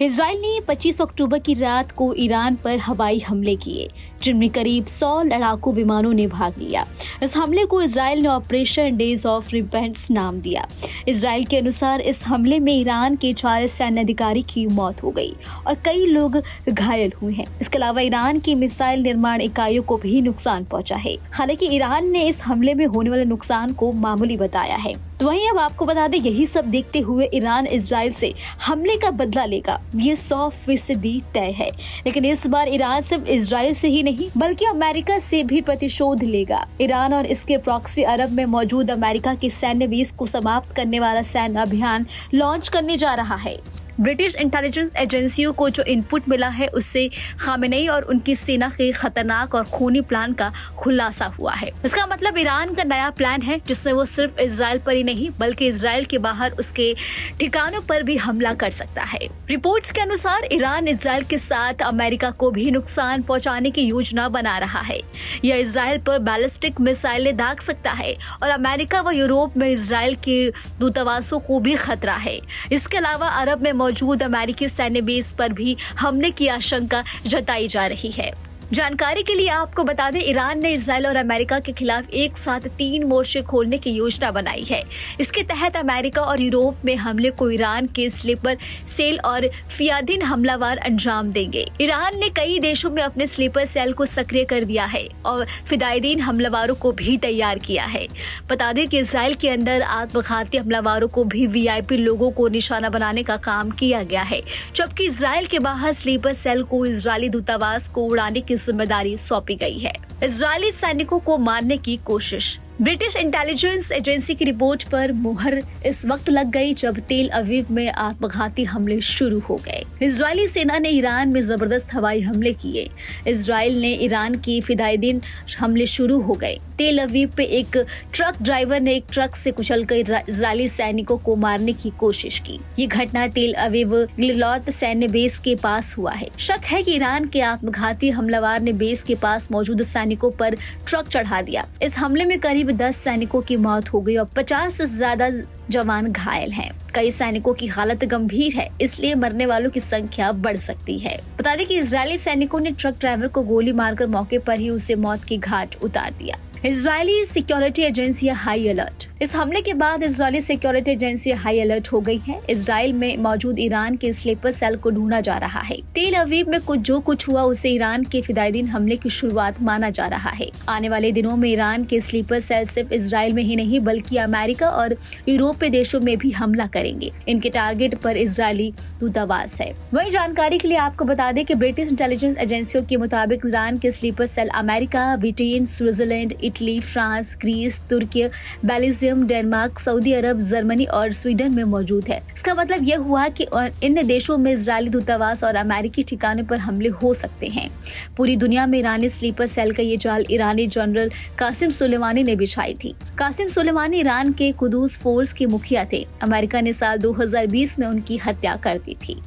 Israel ने 25 अक्टूबर की रात को ईरान पर हवाई हमले किए जिनमें करीब 100 लड़ाकू विमानों ने भाग लिया। इस हमले को इजराइल ने ऑपरेशन डेज ऑफ रिपेंटेंस नाम दिया। इजराइल के अनुसार इस हमले में ईरान के 4 सैन्य अधिकारी की मौत हो गई और कई लोग घायल हुए हैं। इसके अलावा ईरान की मिसाइल निर्माण इकाइयों को भी नुकसान पहुँचा है। हालांकि ईरान ने इस हमले में होने वाले नुकसान को मामूली बताया है। तो वहीं अब आपको बता दें, यही सब देखते हुए ईरान इजराइल से हमले का बदला लेगा, ये 100% तय है। लेकिन इस बार ईरान सिर्फ इजराइल से ही नहीं बल्कि अमेरिका से भी प्रतिशोध लेगा। ईरान और इसके प्रॉक्सी अरब में मौजूद अमेरिका के सैन्य बेस को समाप्त करने वाला सैन्य अभियान लॉन्च करने जा रहा है। ब्रिटिश इंटेलिजेंस एजेंसियों को जो इनपुट मिला है उससे खामेनेई और उनकी सेना के खतरनाक और खूनी प्लान का खुलासा हुआ है। इसका मतलब ईरान का नया प्लान है जिससे वो सिर्फ इजराइल पर ही नहीं बल्कि इजराइल के बाहर उसके ठिकानों पर भी हमला कर सकता है। रिपोर्ट्स के अनुसार ईरान इजराइल के साथ अमेरिका को भी नुकसान पहुँचाने की योजना बना रहा है। यह इजराइल पर बैलिस्टिक मिसाइलें दाग सकता है और अमेरिका व यूरोप में इजराइल के दूतावासों को भी खतरा है। इसके अलावा अरब में मौजूद अमेरिकी सैन्य बेस पर भी हमले की आशंका जताई जा रही है। जानकारी के लिए आपको बता दें, ईरान ने इजराइल और अमेरिका के खिलाफ एक साथ 3 मोर्चे खोलने की योजना बनाई है। इसके तहत अमेरिका और यूरोप में हमले को ईरान के स्लीपर सेल और फियादीन हमलावर अंजाम देंगे। ईरान ने कई देशों में अपने स्लीपर सेल को सक्रिय कर दिया है और फिदायदीन हमलावरों को भी तैयार किया है। बता दें कि इसराइल के अंदर आत्मघाती हमलावरों को भी VIP लोगों को निशाना बनाने का काम किया गया है, जबकि इसराइल के बाहर स्लीपर सेल को इजरायली दूतावास को उड़ाने जिम्मेदारी सौंपी गई है। इजरायली सैनिकों को मारने की कोशिश। ब्रिटिश इंटेलिजेंस एजेंसी की रिपोर्ट पर मुहर इस वक्त लग गई जब तेल अवीव में आत्मघाती हमले शुरू हो गए। इजरायली सेना ने ईरान में जबरदस्त हवाई हमले किए। इजराइल ने ईरान की फिदायदीन हमले शुरू हो गए। तेल अवीव पे एक ट्रक ड्राइवर ने एक ट्रक से कुचलकर इजरायली सैनिकों को मारने की कोशिश की। ये घटना तेल अवीव गिलौत सैन्य बेस के पास हुआ है। शक है कि ईरान के आत्मघाती हमलावर ने बेस के पास मौजूद सैनिकों पर ट्रक चढ़ा दिया। इस हमले में करीब 10 सैनिकों की मौत हो गई और 50 से ज्यादा जवान घायल हैं। कई सैनिकों की हालत गंभीर है, इसलिए मरने वालों की संख्या बढ़ सकती है। बता दें कि इजरायली सैनिकों ने ट्रक ड्राइवर को गोली मारकर मौके पर ही उसे मौत के घाट उतार दिया। इजरायली सिक्योरिटी एजेंसियां हाई अलर्ट। इस हमले के बाद इजरायली सिक्योरिटी एजेंसियां हाई अलर्ट हो गई हैं। इजराइल में मौजूद ईरान के स्लीपर सेल को ढूंढा जा रहा है। तेल अवीव में जो कुछ हुआ उसे ईरान के फिदायदीन हमले की शुरुआत माना जा रहा है। आने वाले दिनों में ईरान के स्लीपर सेल सिर्फ इजराइल में ही नहीं बल्कि अमेरिका और यूरोपीय देशों में भी हमला करेंगे। इनके टारगेट पर इजरायली दूतावास है। वही जानकारी के लिए आपको बता दें कि ब्रिटिश इंटेलिजेंस एजेंसियों के मुताबिक ईरान के sleeper cell America, Britain, Switzerland, Italy, France, Greece, तुर्की, Belgium, Denmark, Saudi Arab, Germany और स्वीडन में मौजूद है। इसका मतलब यह हुआ कि इन देशों में इजरायली दूतावास और अमेरिकी ठिकानों पर हमले हो सकते हैं। पूरी दुनिया में ईरानी स्लीपर सेल का ये जाल ईरानी जनरल कासिम सुलेमानी ने बिछाई थी। कासिम सुलेमानी ईरान के कुदूस फोर्स के मुखिया थे। अमेरिका ने साल 2020 में उनकी हत्या कर दी थी।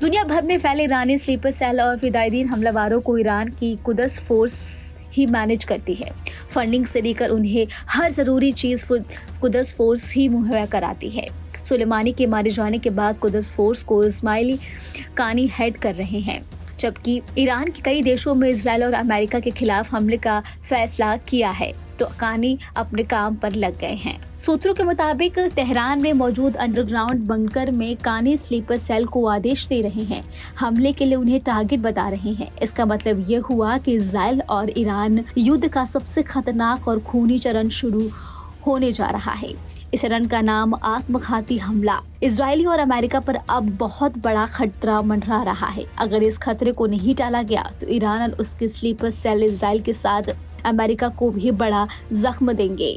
दुनिया भर में फैले ईरानी स्लीपर सेल और फिदायदीन हमलावरों को ईरान की कुद्स फोर्स ही मैनेज करती है। फंडिंग से लेकर उन्हें हर जरूरी चीज़ कुद्स फोर्स ही मुहैया कराती है। सुलेमानी के मारे जाने के बाद कुद्स फोर्स को इस्माइल कानी हेड कर रहे हैं, जबकि ईरान के कई देशों में इजराइल और अमेरिका के खिलाफ हमले का फैसला किया है। तो कानी अपने काम पर लग गए हैं। सूत्रों के मुताबिक तेहरान में मौजूद अंडरग्राउंड बंकर में कानी स्लीपर सेल को आदेश दे रहे हैं, हमले के लिए उन्हें टारगेट बता रहे हैं। इसका मतलब ये हुआ कि इजराइल और ईरान युद्ध का सबसे खतरनाक और खूनी चरण शुरू होने जा रहा है। इस चरण का नाम आत्मघाती हमला। इजरायली और अमेरिका पर अब बहुत बड़ा खतरा मंडरा रहा है। अगर इस खतरे को नहीं टाला गया तो ईरान और उसके स्लीपर सेल इजराइल के साथ अमेरिका को भी बड़ा जख्म देंगे।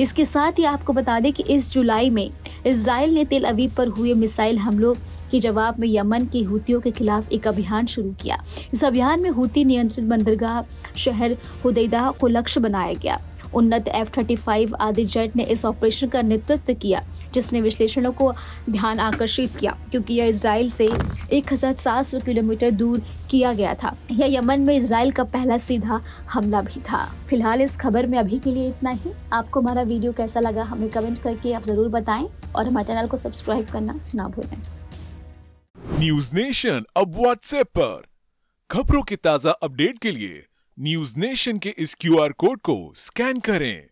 इसके साथ ही आपको बता दें कि इस जुलाई में इजराइल ने तेल अवीव पर हुए मिसाइल हमलों के जवाब में यमन के हूतियों के खिलाफ एक अभियान शुरू किया। इस अभियान में हूती नियंत्रित बंदरगाह शहर होदैदा को लक्ष्य बनाया गया। उन्नत F-35 आदि जेट ने इस ऑपरेशन का नेतृत्व किया, जिसने विश्लेषणों को ध्यान आकर्षित किया क्योंकि यह इजराइल से 1700 किलोमीटर दूर किया गया था। यह यमन में इजराइल का पहला सीधा हमला भी था। फिलहाल इस खबर में अभी के लिए इतना ही। आपको हमारा वीडियो कैसा लगा हमें कमेंट करके आप ज़रूर बताएं और हमारे चैनल को सब्सक्राइब करना ना भूलें। न्यूज़ नेशन अब व्हाट्सएप पर खबरों के ताज़ा अपडेट के लिए न्यूज़ नेशन के इस QR कोड को स्कैन करें।